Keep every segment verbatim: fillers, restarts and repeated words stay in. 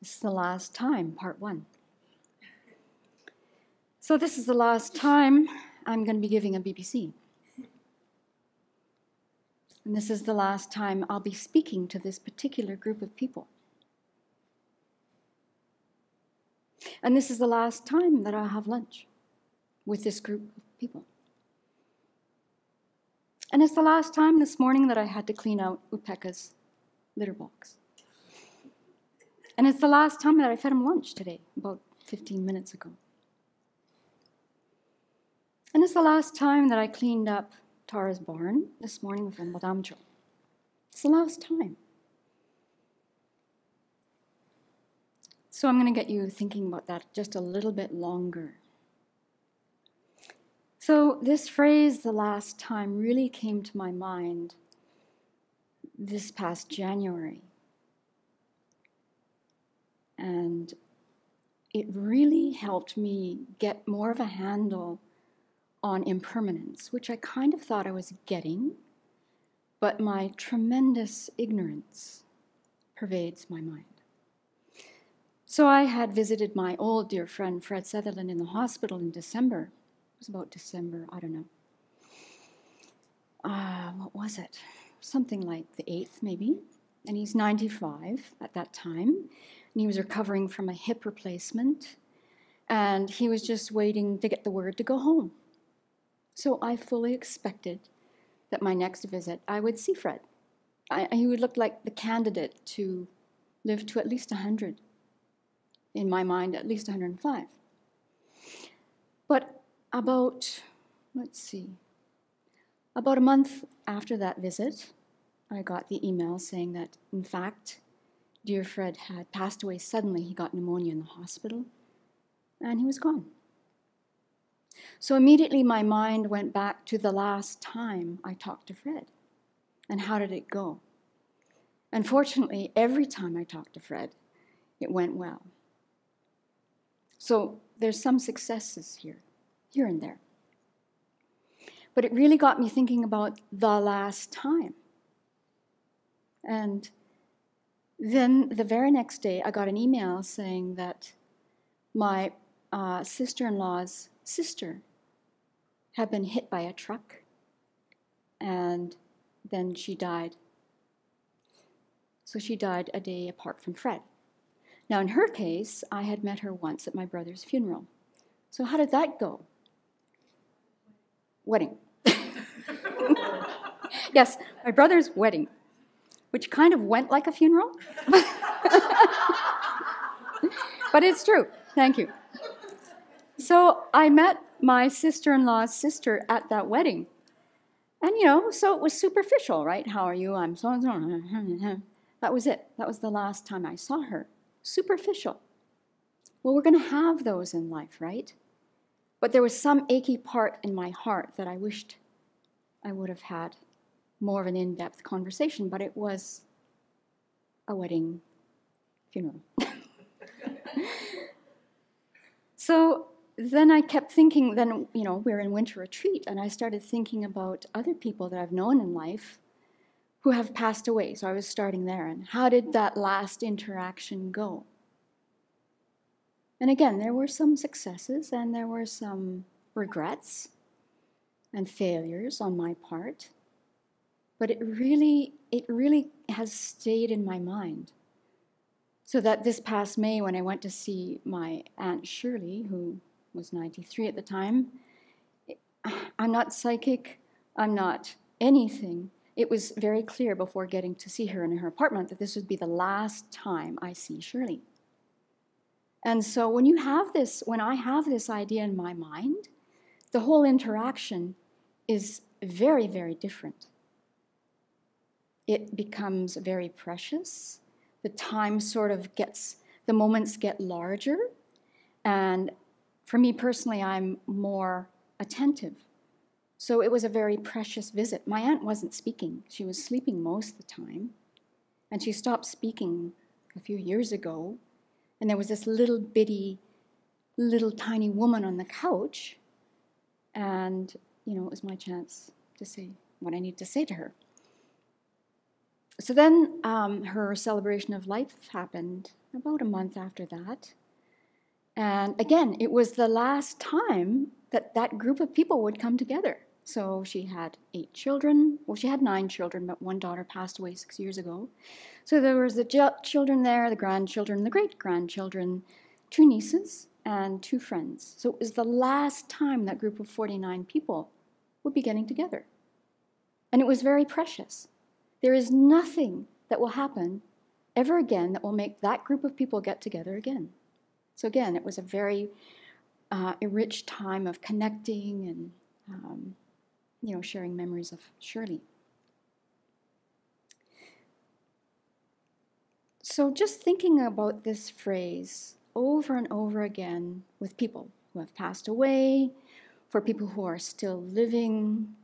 This is the last time, part one. So this is the last time I'm going to be giving a B B C. And this is the last time I'll be speaking to this particular group of people. And this is the last time that I'll have lunch with this group of people. And it's the last time this morning that I had to clean out Upeka's litter box. And it's the last time that I fed him lunch today, about fifteen minutes ago. And it's the last time that I cleaned up Tara's barn this morning with Madame Jo. It's the last time. So I'm going to get you thinking about that just a little bit longer. So this phrase, the last time, really came to my mind this past January. And it really helped me get more of a handle on impermanence, which I kind of thought I was getting, but my tremendous ignorance pervades my mind. So I had visited my old dear friend Fred Sutherland in the hospital in December. It was about December, I don't know. Uh, what was it? Something like the eighth, maybe. And he's ninety-five at that time. And he was recovering from a hip replacement. And he was just waiting to get the word to go home. So I fully expected that my next visit I would see Fred. I, he would look like the candidate to live to at least one hundred. In my mind, at least one hundred and five. But about, let's see, about a month after that visit, I got the email saying that, in fact, dear Fred had passed away suddenly. He got pneumonia in the hospital, and he was gone. So immediately my mind went back to the last time I talked to Fred, and how did it go? Unfortunately, every time I talked to Fred, it went well. So there's some successes here, here and there. But it really got me thinking about the last time. And then the very next day, I got an email saying that my uh, sister-in-law's sister had been hit by a truck, and then she died. So she died a day apart from Fred. Now, in her case, I had met her once at my brother's funeral. So how did that go? Wedding. Yes, my brother's wedding, which kind of went like a funeral. But it's true. Thank you. So I met my sister-in-law's sister at that wedding. And, you know, so it was superficial, right? How are you? I'm so-and-so. That was it. That was the last time I saw her. Superficial. Well, we're going to have those in life, right? But there was some achy part in my heart that I wished I would have had more of an in-depth conversation, but it was a wedding funeral. So then I kept thinking, then, you know, we're in winter retreat, and I started thinking about other people that I've known in life who have passed away. So I was starting there. And how did that last interaction go? And again, there were some successes and there were some regrets and failures on my part. But it really, it really has stayed in my mind. So that this past May, when I went to see my Aunt Shirley, who was ninety-three at the time, I'm not psychic, I'm not anything. It was very clear before getting to see her in her apartment that this would be the last time I see Shirley. And so when you have this, when I have this idea in my mind, the whole interaction is very, very different. It becomes very precious. The time sort of gets, the moments get larger. And for me personally, I'm more attentive. So it was a very precious visit. My aunt wasn't speaking. She was sleeping most of the time. And she stopped speaking a few years ago. And there was this little bitty, little tiny woman on the couch. And, you know, it was my chance to say what I needed to say to her. So then um, her celebration of life happened about a month after that. And again, it was the last time that that group of people would come together. So she had eight children. Well, she had nine children, but one daughter passed away six years ago. So there was the children there, the grandchildren, the great-grandchildren, two nieces, and two friends. So it was the last time that group of forty-nine people would be getting together. And it was very precious. There is nothing that will happen ever again that will make that group of people get together again. So again, it was a very uh, rich time of connecting and um, you know, sharing memories of Shirley. So just thinking about this phrase over and over again with people who have passed away, for people who are still living,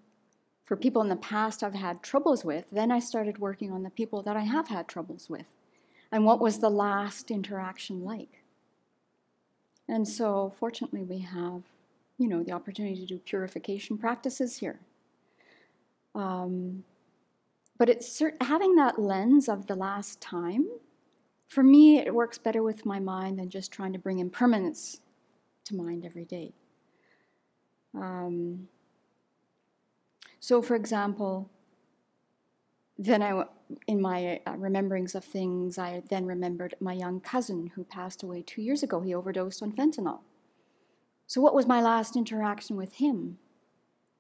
for people in the past I've had troubles with, then I started working on the people that I have had troubles with. And what was the last interaction like? And so fortunately we have, you know, the opportunity to do purification practices here. Um, but it's having that lens of the last time, for me it works better with my mind than just trying to bring impermanence to mind every day. Um, So, for example, then I, in my uh, rememberings of things, I then remembered my young cousin who passed away two years ago. He overdosed on fentanyl. So what was my last interaction with him?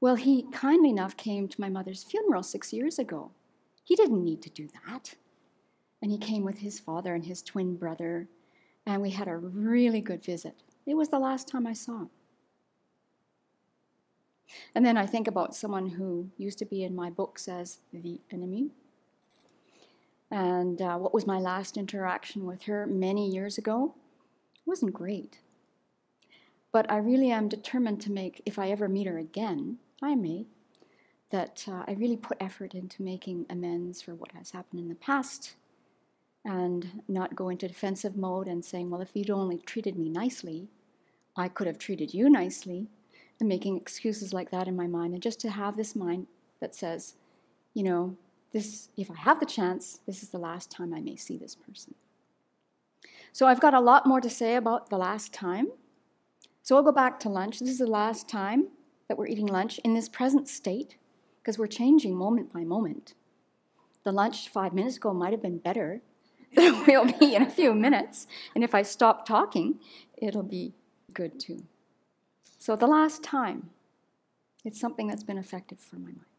Well, he kindly enough came to my mother's funeral six years ago. He didn't need to do that. And he came with his father and his twin brother, and we had a really good visit. It was the last time I saw him. And then I think about someone who used to be in my books as the enemy. And uh, what was my last interaction with her many years ago? It wasn't great. But I really am determined to make, if I ever meet her again, I may, that uh, I really put effort into making amends for what has happened in the past and not go into defensive mode and saying, well, if you'd only treated me nicely, I could have treated you nicely. And making excuses like that in my mind, and just to have this mind that says, you know, this, if I have the chance, this is the last time I may see this person. So I've got a lot more to say about the last time. So I'll go back to lunch. This is the last time that we're eating lunch in this present state, because we're changing moment by moment. The lunch five minutes ago might have been better than we'll be in a few minutes, and if I stop talking, it'll be good too. So the last time, it's something that's been effective for my mind.